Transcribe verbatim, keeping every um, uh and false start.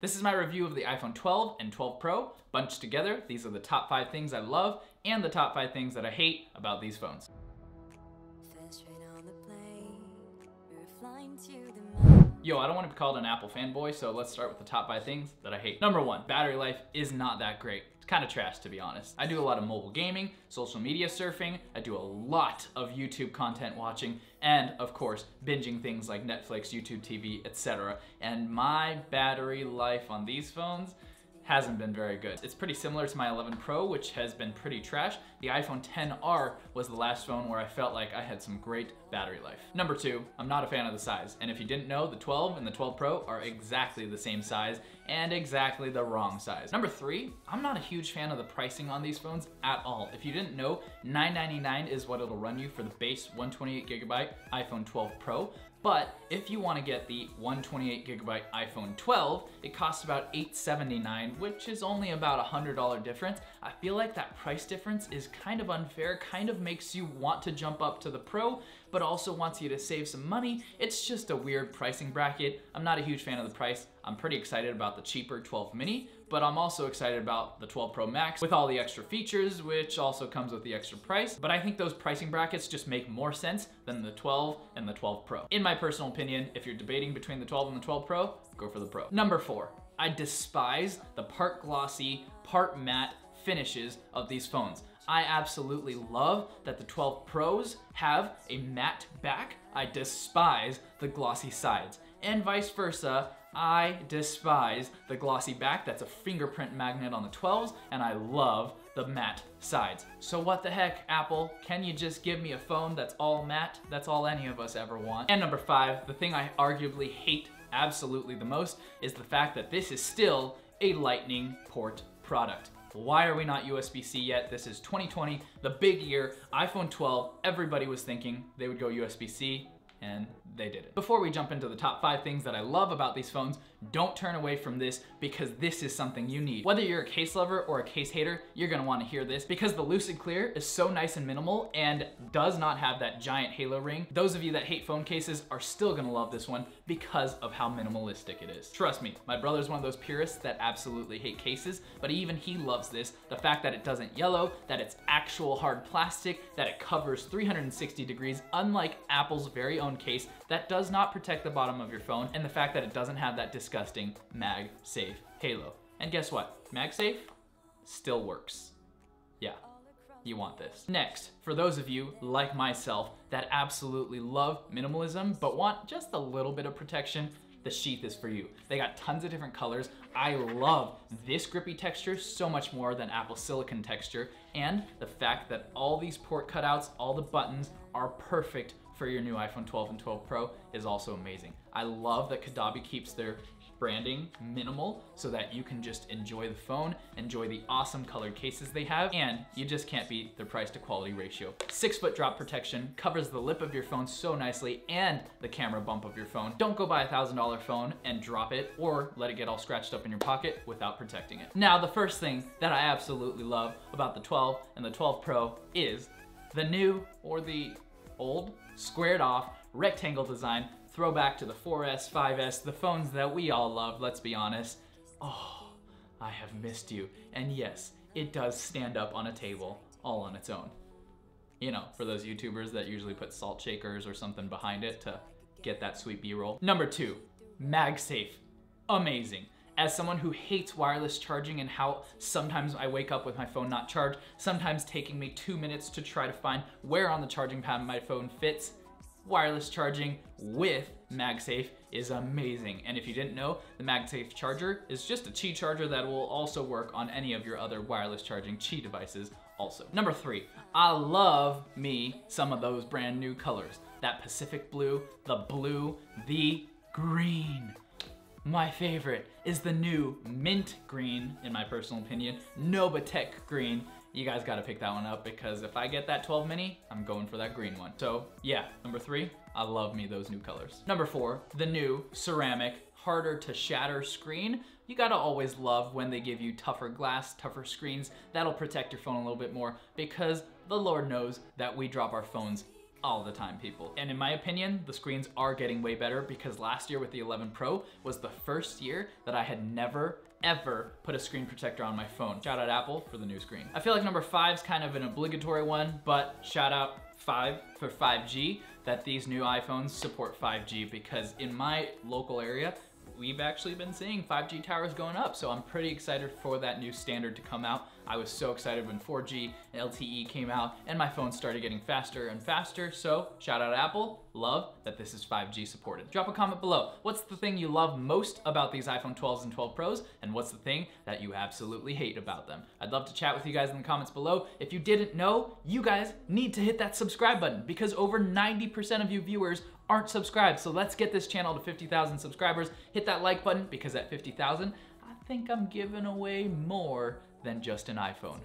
This is my review of the iPhone twelve and twelve Pro. Bunched together, these are the top five things I love and the top five things that I hate about these phones. Yo, I don't want to be called an Apple fanboy, so let's start with the top five things that I hate. Number one, battery life is not that great. It's kind of trash, to be honest. I do a lot of mobile gaming, social media surfing, I do a lot of YouTube content watching, and of course, binging things like Netflix, YouTube T V, et cetera. And my battery life on these phones hasn't been very good. It's pretty similar to my eleven Pro, which has been pretty trash. The iPhone ten R was the last phone where I felt like I had some great battery life. Number two, I'm not a fan of the size. And if you didn't know, the twelve and the twelve Pro are exactly the same size and exactly the wrong size. Number three, I'm not a huge fan of the pricing on these phones at all. If you didn't know, nine ninety-nine is what it'll run you for the base one twenty-eight gigabyte iPhone twelve Pro. But if you want to get the one twenty-eight gigabyte iPhone twelve, it costs about eight seventy-nine, which is only about a one hundred dollar difference. I feel like that price difference is kind of unfair, kind of makes you want to jump up to the Pro, but also wants you to save some money. It's just a weird pricing bracket. I'm not a huge fan of the price. I'm pretty excited about the cheaper twelve mini, but I'm also excited about the twelve Pro Max with all the extra features, which also comes with the extra price. But I think those pricing brackets just make more sense than the twelve and the twelve Pro. In my personal opinion, if you're debating between the twelve and the twelve Pro, go for the Pro. Number four, I despise the part glossy, part matte finishes of these phones. I absolutely love that the twelve Pros have a matte back. I despise the glossy sides, and vice versa. I despise the glossy back. That's a fingerprint magnet on the twelves, and I love the matte sides. So what the heck, Apple? Can you just give me a phone that's all matte? That's all any of us ever want. And number five, the thing I arguably hate absolutely the most is the fact that this is still a Lightning port product. Why are we not U S B C yet? This is twenty twenty, the big year. iPhone twelve, everybody was thinking they would go U S B C. And they did it. Before we jump into the top five things that I love about these phones, don't turn away from this, because this is something you need. Whether you're a case lover or a case hater, you're gonna wanna hear this, because the Lucid Clear is so nice and minimal and does not have that giant halo ring. Those of you that hate phone cases are still gonna love this one because of how minimalistic it is. Trust me, my brother's one of those purists that absolutely hate cases, but even he loves this. The fact that it doesn't yellow, that it's actual hard plastic, that it covers three hundred sixty degrees, unlike Apple's very own case that does not protect the bottom of your phone, and the fact that it doesn't have that disgusting MagSafe halo. And guess what? MagSafe still works. Yeah, you want this. Next, for those of you like myself that absolutely love minimalism but want just a little bit of protection, the sheath is for you. They got tons of different colors. I love this grippy texture so much more than Apple's silicone texture, and the fact that all these port cutouts, all the buttons are perfect for your new iPhone twelve and twelve Pro is also amazing. I love that Kadabi keeps their branding minimal so that you can just enjoy the phone, enjoy the awesome colored cases they have, and you just can't beat their price to quality ratio. Six foot drop protection covers the lip of your phone so nicely and the camera bump of your phone. Don't go buy a thousand dollar phone and drop it or let it get all scratched up in your pocket without protecting it. Now, the first thing that I absolutely love about the twelve and the twelve Pro is the new, or the old, squared off rectangle design, throwback to the four S, five S, the phones that we all love, let's be honest. Oh, I have missed you. And yes, it does stand up on a table all on its own. You know, for those YouTubers that usually put salt shakers or something behind it to get that sweet B-roll. Number two, MagSafe. Amazing. As someone who hates wireless charging and how sometimes I wake up with my phone not charged, sometimes taking me two minutes to try to find where on the charging pad my phone fits, wireless charging with MagSafe is amazing. And if you didn't know, the MagSafe charger is just a Qi charger that will also work on any of your other wireless charging Qi devices also. Number three, I love me some of those brand new colors. That Pacific blue, the blue, the green. My favorite is the new mint green, in my personal opinion, NOBA TECH green. You guys gotta pick that one up, because if I get that twelve mini, I'm going for that green one. So yeah, number three, I love me those new colors. Number four, the new ceramic, harder to shatter screen. You gotta always love when they give you tougher glass, tougher screens. That'll protect your phone a little bit more, because the Lord knows that we drop our phones all the time, people. And in my opinion, the screens are getting way better because last year with the eleven Pro was the first year that I had never ever put a screen protector on my phone. Shout out Apple for the new screen. I feel like number five is kind of an obligatory one, but shout out five for five G, that these new iPhones support five G, because in my local area, we've actually been seeing five G towers going up, so I'm pretty excited for that new standard to come out. I was so excited when four G L T E came out and my phone started getting faster and faster, so shout out Apple. Love that this is five G supported. Drop a comment below. What's the thing you love most about these iPhone twelves and twelve Pros, and what's the thing that you absolutely hate about them? I'd love to chat with you guys in the comments below. If you didn't know, you guys need to hit that subscribe button, because over ninety percent of you viewers aren't subscribed, so let's get this channel to fifty thousand subscribers. Hit that like button, because at fifty thousand, I think I'm giving away more than just an iPhone.